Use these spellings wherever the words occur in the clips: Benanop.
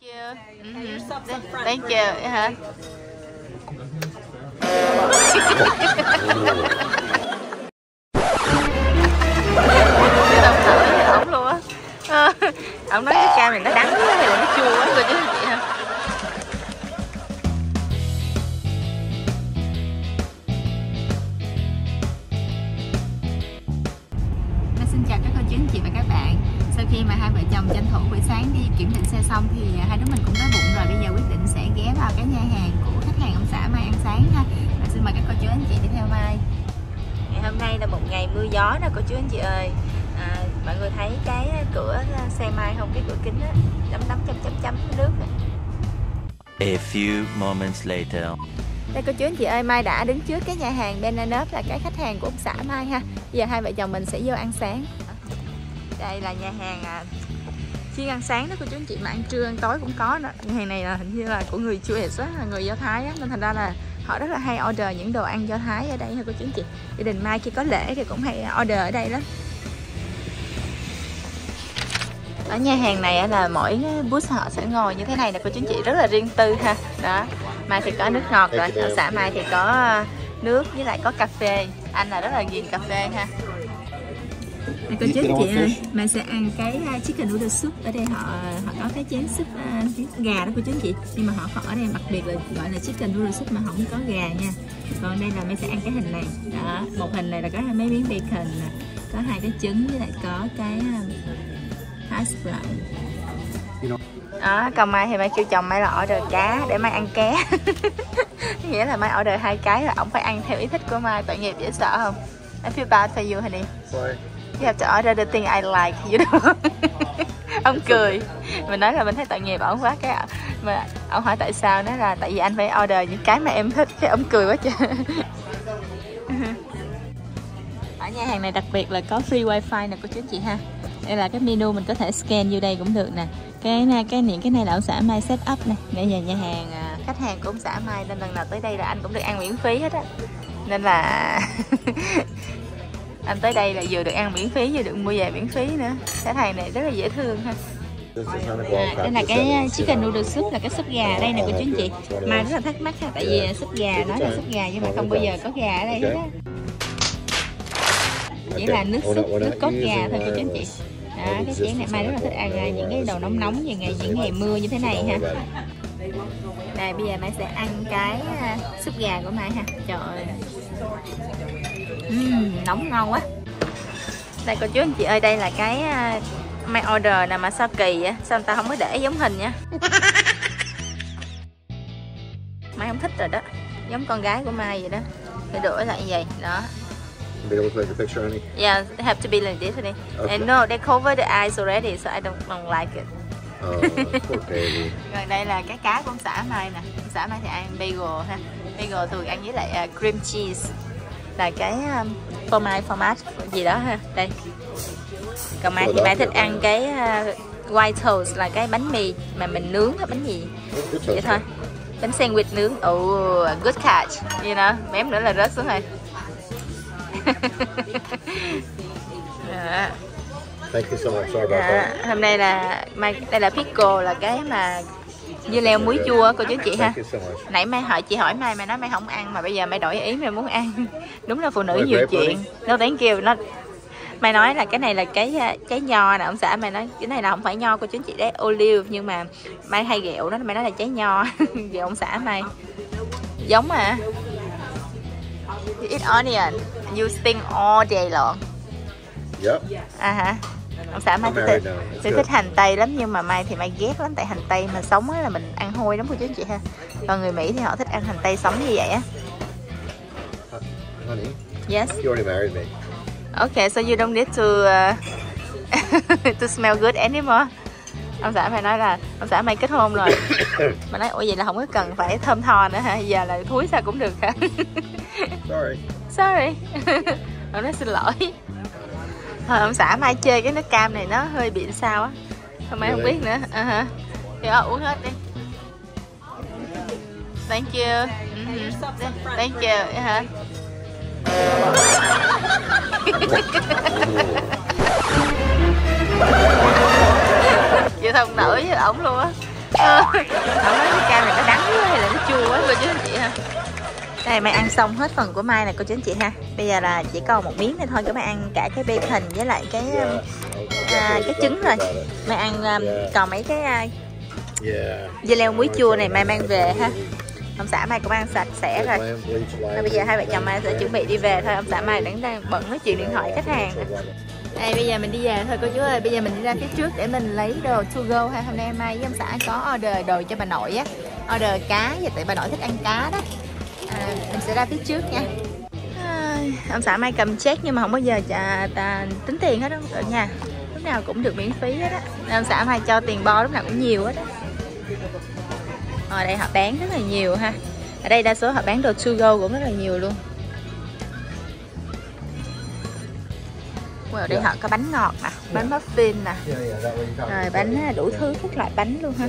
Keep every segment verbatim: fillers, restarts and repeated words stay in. Thank you. Mm-hmm. Thank you. Yeah. Ổng luôn á. Ổng nói cái cam này nó đắng quá hay là nó chua quá rồi chứ chị ha. Xin chào các cô chú anh chị và các bạn. Sau khi mà hai vợ chồng tranh thủ buổi sáng đi kiểm định xe xong thì hai đứa mình cũng đói bụng rồi. Bây giờ quyết định sẽ ghé vào cái nhà hàng của khách hàng ông xã Mai ăn sáng ha. Và xin mời các cô chú anh chị đi theo Mai. Ngày hôm nay là một ngày mưa gió nè cô chú anh chị ơi. À, mọi người thấy cái cửa xe Mai không? Cái cửa kính á, lấm lấm chấm chấm chấm nước nè. A few moments later. Đây cô chú anh chị ơi, Mai đã đứng trước cái nhà hàng Benanop là cái khách hàng của ông xã Mai ha. Giờ hai vợ chồng mình sẽ vô ăn sáng. Đây là nhà hàng à, chuyên ăn sáng đó cô chú anh chị, mà ăn trưa ăn tối cũng có đó. Nhà hàng này là hình như là của người Jewish á, người Do Thái á, nên thành ra là họ rất là hay order những đồ ăn Do Thái ở đây ha cô chú anh chị. Gia đình Mai khi có lễ thì cũng hay order ở đây lắm. Ở nhà hàng này là mỗi booth họ sẽ ngồi như thế này nè cô chú anh chị, rất là riêng tư ha. Đó. Mai thì có nước ngọt rồi, ở xã Mai thì có nước với lại có cà phê. Anh là rất là ghiền cà phê ha. Đây cô chú chị ơi, Mai sẽ ăn cái chicken noodle soup. Ở đây họ họ có cái chén súp uh, gà đó cô chú chị. Nhưng mà họ ở đây đặc biệt là gọi là chicken noodle soup mà không có gà nha. Còn đây là Mai sẽ ăn cái hình này. Đó, một hình này là có mấy miếng bacon, có hai cái trứng với lại có cái hash brown. Đó, còn Mai thì Mai kêu chồng Mai là order cá để Mai ăn cá. Nghĩa là Mai order hai cái là ổng phải ăn theo ý thích của Mai. Tội nghiệp dễ sợ không? I feel bad for you honey. Sorry. You have to order the thing I like, you know. Ông cười. Mình nói là mình thấy tội nghiệp ổng quá cái mà ổng hỏi tại sao, nói là tại vì anh phải order những cái mà em thích. Cái ổng cười quá trời. Ở nhà hàng này đặc biệt là có free wifi nè cô chú chị ha. Đây là cái menu mình có thể scan vô đây cũng được nè. Cái này, cái niệm cái này là ông xã Mai set up nè. Bây giờ nhà hàng khách hàng của ông xã Mai nên lần nào tới đây là anh cũng được ăn miễn phí hết á. Nên là anh tới đây là vừa được ăn miễn phí vừa được mua về miễn phí nữa. Khách hàng này rất là dễ thương ha. À, đây là cái chicken noodle soup, là cái súp gà đây nè cô chú anh chị. Mai rất là thắc mắc ha, tại vì súp gà nói là súp gà nhưng mà không bao giờ có gà ở đây hết á. Chỉ là nước súp, nước cốt gà thôi cô chú anh chị. Đó, cái chén này Mai rất là thích ăn những cái đồ nóng nóng như ngày những ngày mưa như thế này ha. Đây bây giờ Mai sẽ ăn cái súp gà của Mai ha. Trời ơi. Uhm, nóng ngon quá. Đây cô chú anh chị ơi, đây là cái Mai order nè mà sao kỳ vậy? Sao người ta không có để giống hình nha. Mai không thích rồi đó. Giống con gái của Mai vậy đó. Phải đổi lại như vậy. Đó. They look like a picture, honey? Yeah, they have to be like this, honey. Okay. And no, they cover the eyes already, so I don't, don't like it. Oh, poor baby. Còn đây là cái cá của ông xã Mai nè. Ông xã Mai thì ăn bagel ha. Bagel thường ăn với lại uh, cream cheese. Là cái um, format, format gì đó ha. Đây. Còn Mai thì Mai thích ăn cái uh, white toast, là cái bánh mì mà mình nướng, cái bánh gì vậy thôi. Bánh sandwich nướng. Oh, good catch. You know, mém nữa là rớt xuống rồi. Thank you so much. Sorry about that. À, hôm nay là Mai, đây là pickle, là cái mà dưa leo muối chua cô chú chị ha. Nãy Mai hỏi chị hỏi Mai, Mai nói Mai không ăn mà bây giờ Mai đổi ý Mai muốn ăn. Đúng là phụ nữ nhiều chuyện. No thank you. Nó Mai nói là cái này là cái trái nho nè, ông xã Mai nói cái này là không phải nho cô chú chị đấy, olive, nhưng mà Mai hay ghẹo đó, Mai nói là trái nho. Ghẹo ông xã Mai. Giống à. You eat onion and you think all day long. Yep. À hả. Ông xã Mai thích, thích, thích hành tây lắm, nhưng mà Mai thì Mai ghét lắm, tại hành tây mà sống á là mình ăn hôi lắm cô chú anh chị ha. Còn người Mỹ thì họ thích ăn hành tây sống như vậy á. Honey. Yes. You already married me. Okay, so you don't need to uh, to smell good anymore. Ông xã Mai nói là ông xã Mai kết hôn rồi. Mà nói ủa vậy là không có cần phải thơm tho nữa hả? Giờ là thúi sao cũng được hả? Sorry. Sorry. Ông nói xin lỗi. Thôi ông xã Mai chơi cái nước cam này nó hơi bị sao á. Thôi Mai không biết nữa. Uh -huh. Thì ờ, uống hết đi. Thank you. Mm -hmm. Thank you. Yeah. Chịu không nổi với ổng luôn á. Ờ, không nói cái cam này nó đắng hay là nó chua quá cô chú anh chị ha. Đây Mai ăn xong hết phần của Mai này cô chú anh chị ha. Bây giờ là chỉ còn một miếng nữa thôi, các bạn ăn cả cái bacon với lại cái à, cái trứng rồi. Mai ăn còn mấy cái dưa leo muối chua này Mai mang về ha. Ông xã Mai cũng ăn sạch sẽ rồi. Và bây giờ hai vợ chồng Mai sẽ chuẩn bị đi về thôi. Ông xã Mai đang đang bận nói chuyện điện thoại khách hàng. Đây bây giờ mình đi về thôi cô chú ơi. Bây giờ mình đi ra phía trước để mình lấy đồ to go ha. Hôm nay Mai với ông xã có order đồ cho bà nội á, order cá và tại bà nội thích ăn cá đó. À, mình sẽ ra phía trước nha. À, ông xã Mai cầm check nhưng mà không bao giờ chà, tà, tính tiền hết đó nha. Lúc nào cũng được miễn phí hết á. Ông xã Mai cho tiền bo lúc nào cũng nhiều hết á. Ở đây họ bán rất là nhiều ha. Ở đây đa số họ bán đồ to go cũng rất là nhiều luôn. Ở đây họ có bánh ngọt nè, bánh muffin nè, rồi bánh đủ thứ các loại bánh luôn ha.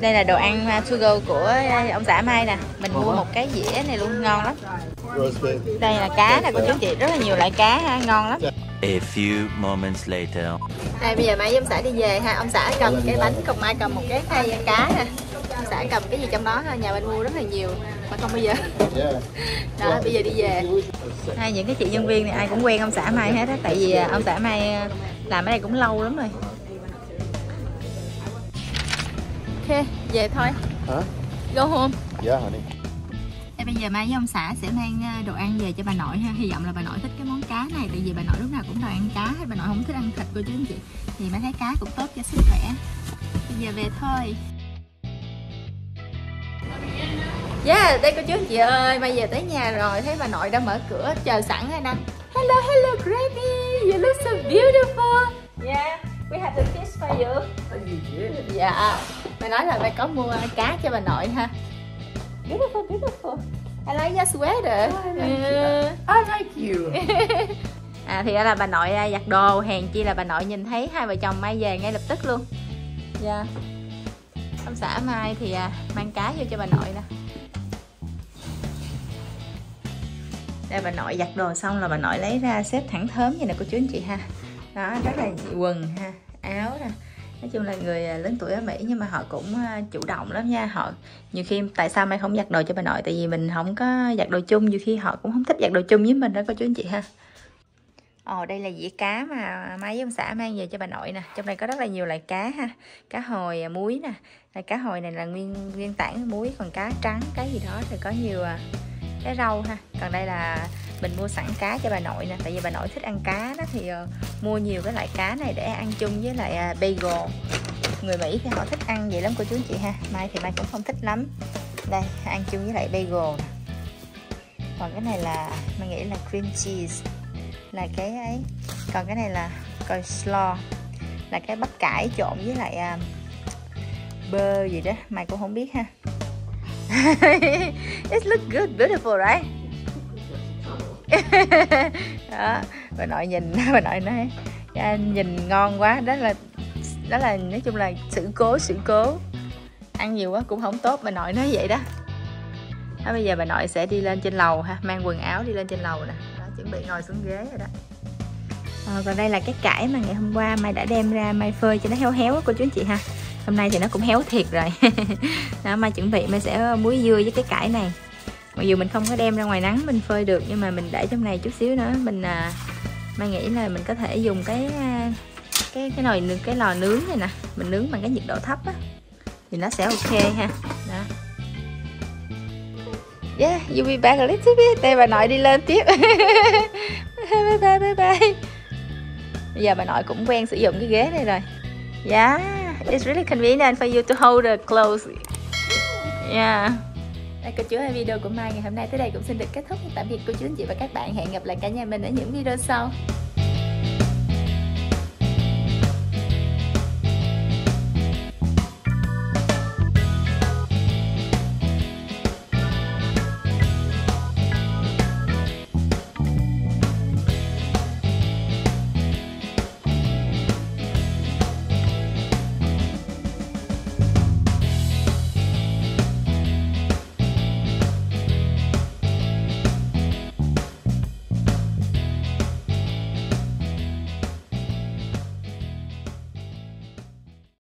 Đây là đồ ăn to go của ông xã Mai nè. Mình mua một cái dĩa này luôn, ngon lắm. Đây là cá nè cô chú chị, rất là nhiều loại cá ha, ngon lắm. A few moments later. Đây bây giờ Mai với ông xã đi về ha. Ông xã cầm cái bánh, còn Mai cầm một cái khay cá nè. Ông xã cầm cái gì trong đó ha, nhà bên mua rất là nhiều mà không bao giờ. Đó bây giờ đi về. Hai những cái chị nhân viên này ai cũng quen ông xã Mai hết á, tại vì ông xã Mai làm ở đây cũng lâu lắm rồi. Ok, về thôi. Hả? Go home. Dạ hả đi. Bây giờ Mai với ông xã sẽ mang đồ ăn về cho bà nội ha. Hy vọng là bà nội thích cái món cá này, tại vì bà nội lúc nào cũng đòi ăn cá hay bà nội không thích ăn thịt cô chú anh chị. Thì Mai thấy cá cũng tốt cho sức khỏe. Bây giờ về thôi. Yeah, đây cô chú anh chị ơi, Mai về tới nhà rồi, thấy bà nội đã mở cửa chờ sẵn rồi nè. Hello, hello Granny, you look so beautiful. Yeah, we have the fish for you. Yeah, Mai nói là Mai có mua cá cho bà nội ha. Beautiful, beautiful. I like your sweater. Oh, I like you. I like you. À, thì đó là bà nội giặt đồ, hèn chi là bà nội nhìn thấy hai vợ chồng Mai về ngay lập tức luôn. Yeah. Ông xã Mai thì à, mang cá vô cho bà nội nè. Đây bà nội giặt đồ xong là bà nội lấy ra xếp thẳng thớm như này cô chú anh chị ha. Đó, rất là quần ha, áo nè. Nói chung là người lớn tuổi ở Mỹ nhưng mà họ cũng chủ động lắm nha. Họ nhiều khi tại sao Mai không giặt đồ cho bà nội, tại vì mình không có giặt đồ chung, nhiều khi họ cũng không thích giặt đồ chung với mình đó cô chú anh chị ha. Ồ đây là dĩa cá mà Mai với ông xã mang về cho bà nội nè. Trong này có rất là nhiều loại cá ha. Cá hồi muối nè. Là cá hồi này là nguyên nguyên tảng muối, còn cá trắng, cá gì đó thì có nhiều cái rau ha. Còn đây là mình mua sẵn cá cho bà nội nè, tại vì bà nội thích ăn cá đó thì uh, mua nhiều cái loại cá này để ăn chung với lại uh, bagel. Người Mỹ thì họ thích ăn vậy lắm cô chú anh chị ha. Mai thì Mai cũng không thích lắm. Đây ăn chung với lại bagel nè. Còn cái này là Mai nghĩ là cream cheese là cái ấy. Còn cái này là coleslaw là cái bắp cải trộn với lại uh, bơ gì đó, Mai cũng không biết ha. It looks good, beautiful right? Đó, bà nội nhìn, bà nội nói nhìn ngon quá. Đó là đó là nói chung là sự cố, sự cố ăn nhiều quá cũng không tốt, bà nội nói vậy đó. Đó bây giờ bà nội sẽ đi lên trên lầu ha, mang quần áo đi lên trên lầu nè. Đó, chuẩn bị ngồi xuống ghế rồi đó. À, còn đây là cái cải mà ngày hôm qua Mai đã đem ra Mai phơi cho nó héo héo cô chú anh chị ha. Hôm nay thì nó cũng héo thiệt rồi. Đó, Mai chuẩn bị Mai sẽ muối dưa với cái cải này. Mặc dù mình không có đem ra ngoài nắng mình phơi được, nhưng mà mình để trong này chút xíu nữa mình à, Mai nghĩ là mình có thể dùng cái cái cái nồi cái lò nướng này nè, mình nướng bằng cái nhiệt độ thấp á thì nó sẽ ok ha. Đó. Yeah, you be back a little bit. Đây bà nội đi lên tiếp. Bye bye bye bye. Bây giờ bà nội cũng quen sử dụng cái ghế này rồi. Yeah, it's really convenient for you to hold the clothes. Yeah. Đây, cô chú ơi, video của Mai ngày hôm nay tới đây cũng xin được kết thúc. Tạm biệt cô chú anh chị và các bạn. Hẹn gặp lại cả nhà mình ở những video sau.